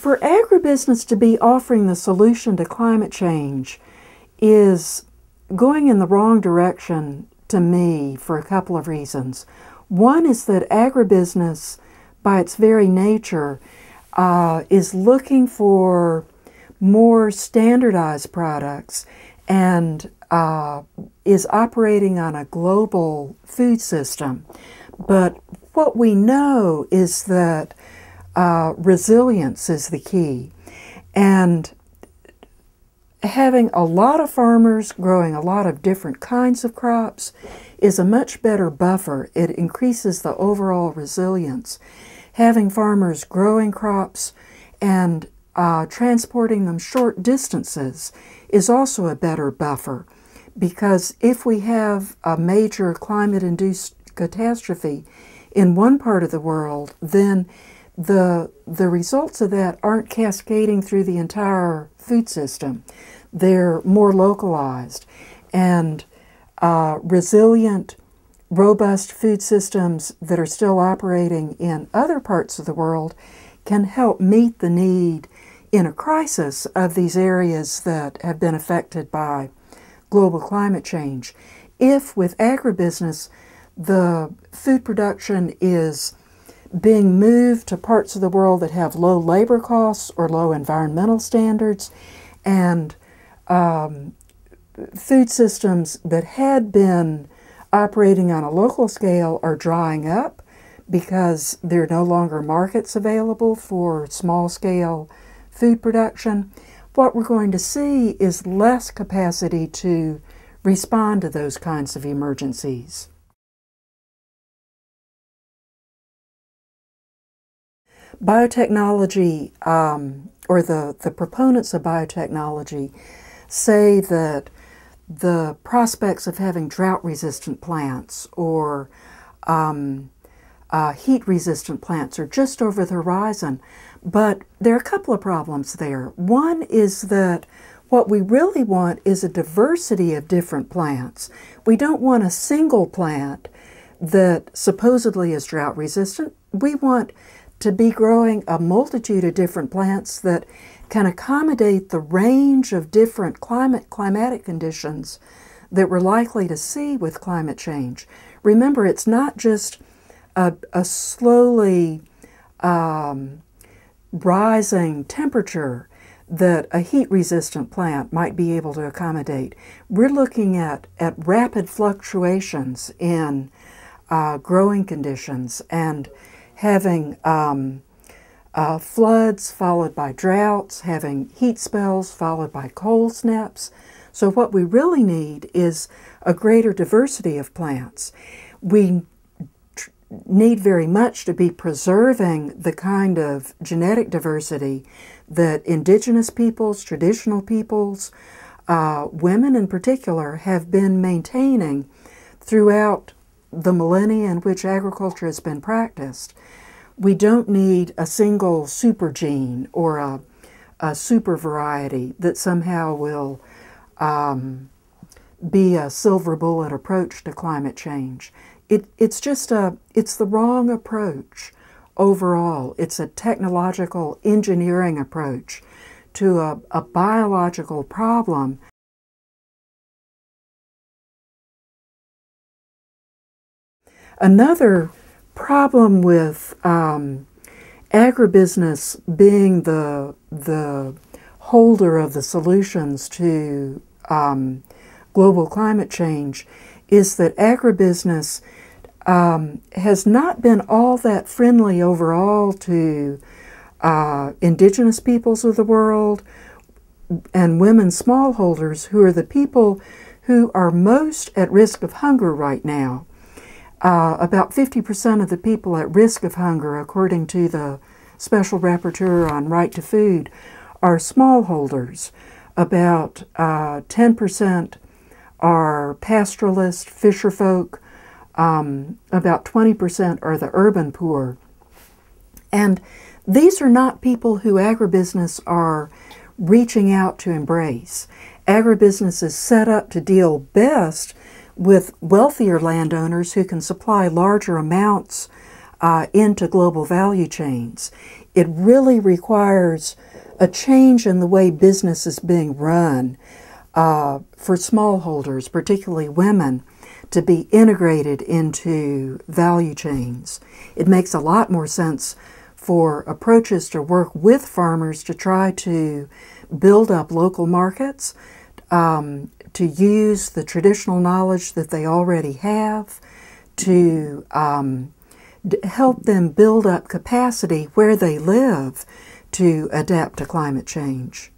for agribusiness to be offering the solution to climate change is going in the wrong direction to me for a couple of reasons. One is that agribusiness, by its very nature, is looking for more standardized products and is operating on a global food system. But what we know is that resilience is the key. And having a lot of farmers growing a lot of different kinds of crops is a much better buffer. It increases the overall resilience. Having farmers growing crops and transporting them short distances is also a better buffer, because if we have a major climate-induced catastrophe in one part of the world, then the results of that aren't cascading through the entire food system. They're more localized, and resilient, robust food systems that are still operating in other parts of the world can help meet the need in a crisis of these areas that have been affected by global climate change. If with agribusiness the food production is being moved to parts of the world that have low labor costs or low environmental standards, and food systems that had been operating on a local scale are drying up because there are no longer markets available for small-scale food production, what we're going to see is less capacity to respond to those kinds of emergencies. Biotechnology, or the proponents of biotechnology, say that the prospects of having drought-resistant plants or heat-resistant plants are just over the horizon. But there are a couple of problems there. One is that what we really want is a diversity of different plants. We don't want a single plant that supposedly is drought-resistant. We want to be growing a multitude of different plants that can accommodate the range of different climatic conditions that we're likely to see with climate change. Remember, it's not just a slowly rising temperature that a heat-resistant plant might be able to accommodate. We're looking at rapid fluctuations in growing conditions and having floods followed by droughts, having heat spells followed by cold snaps. So what we really need is a greater diversity of plants. We need very much to be preserving the kind of genetic diversity that indigenous peoples, traditional peoples, women in particular, have been maintaining throughout the millennia in which agriculture has been practiced. We don't need a single super gene or a super variety that somehow will be a silver bullet approach to climate change. It's the wrong approach overall. It's a technological engineering approach to a biological problem. Another problem with agribusiness being the holder of the solutions to global climate change is that agribusiness has not been all that friendly overall to indigenous peoples of the world and women smallholders, who are the people who are most at risk of hunger right now. About 50% of the people at risk of hunger, according to the Special Rapporteur on Right to Food, are smallholders. About 10% are pastoralists, fisherfolk. About 20% are the urban poor. And these are not people who agribusiness are reaching out to embrace. Agribusiness is set up to deal best with wealthier landowners who can supply larger amounts into global value chains. it really requires a change in the way business is being run for smallholders, particularly women, to be integrated into value chains. It makes a lot more sense for approaches to work with farmers to try to build up local markets, to use the traditional knowledge that they already have, to help them build up capacity where they live to adapt to climate change.